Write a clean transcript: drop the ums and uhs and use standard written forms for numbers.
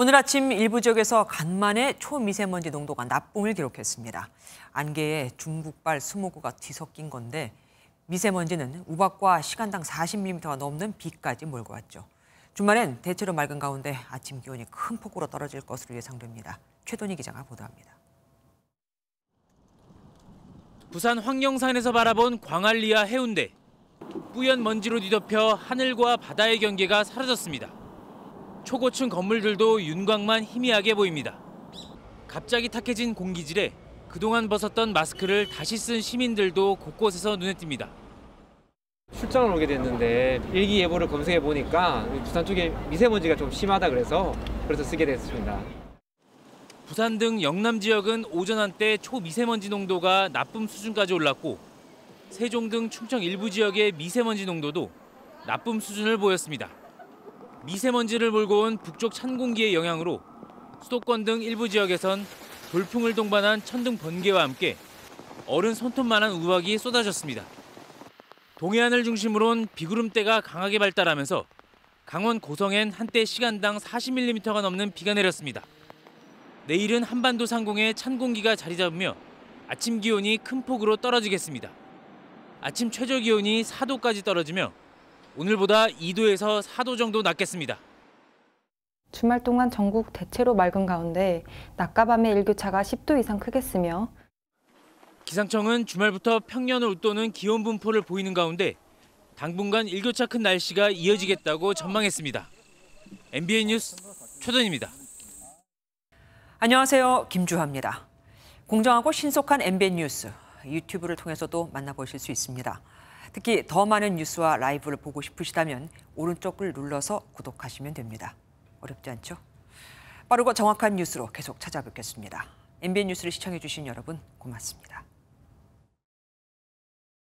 오늘 아침 일부 지역에서 간만에 초미세먼지 농도가 나쁨을 기록했습니다. 안개에 중국발 스모그가 뒤섞인 건데 미세먼지는 우박과 시간당 40mm가 넘는 비까지 몰고 왔죠. 주말엔 대체로 맑은 가운데 아침 기온이 큰 폭으로 떨어질 것으로 예상됩니다. 최돈희 기자가 보도합니다. 부산 황령산에서 바라본 광안리와 해운대. 뿌연 먼지로 뒤덮여 하늘과 바다의 경계가 사라졌습니다. 초고층 건물들도 윤광만 희미하게 보입니다. 갑자기 탁해진 공기질에 그동안 벗었던 마스크를 다시 쓴 시민들도 곳곳에서 눈에 띕니다. 출장을 오게 됐는데 일기예보를 검색해 보니까 부산 쪽에 미세먼지가 좀 심하다 그래서 쓰게 됐습니다. 부산 등 영남 지역은 오전 한때 초미세먼지 농도가 나쁨 수준까지 올랐고 세종 등 충청 일부 지역의 미세먼지 농도도 나쁨 수준을 보였습니다. 미세먼지를 몰고 온 북쪽 찬 공기의 영향으로 수도권 등 일부 지역에선 돌풍을 동반한 천둥 번개와 함께 어른 손톱만한 우박이 쏟아졌습니다. 동해안을 중심으론 비구름대가 강하게 발달하면서 강원 고성엔 한때 시간당 40mm가 넘는 비가 내렸습니다. 내일은 한반도 상공에 찬 공기가 자리 잡으며 아침 기온이 큰 폭으로 떨어지겠습니다. 아침 최저 기온이 4도까지 떨어지며 오늘보다 2도에서 4도 정도 낮겠습니다. 주말 동안 전국 대체로 맑은 가운데 낮과 밤의 일교차가 10도 이상 크겠으며 기상청은 주말부터 평년을 웃도는 기온 분포를 보이는 가운데 당분간 일교차 큰 날씨가 이어지겠다고 전망했습니다. MBN 뉴스 최돈희입니다. 안녕하세요. 김주하입니다. 공정하고 신속한 MBN 뉴스, 유튜브를 통해서도 만나보실 수 있습니다. 특히 더 많은 뉴스와 라이브를 보고 싶으시다면 오른쪽을 눌러서 구독하시면 됩니다. 어렵지 않죠? 빠르고 정확한 뉴스로 계속 찾아뵙겠습니다. MBN 뉴스를 시청해주신 여러분 고맙습니다.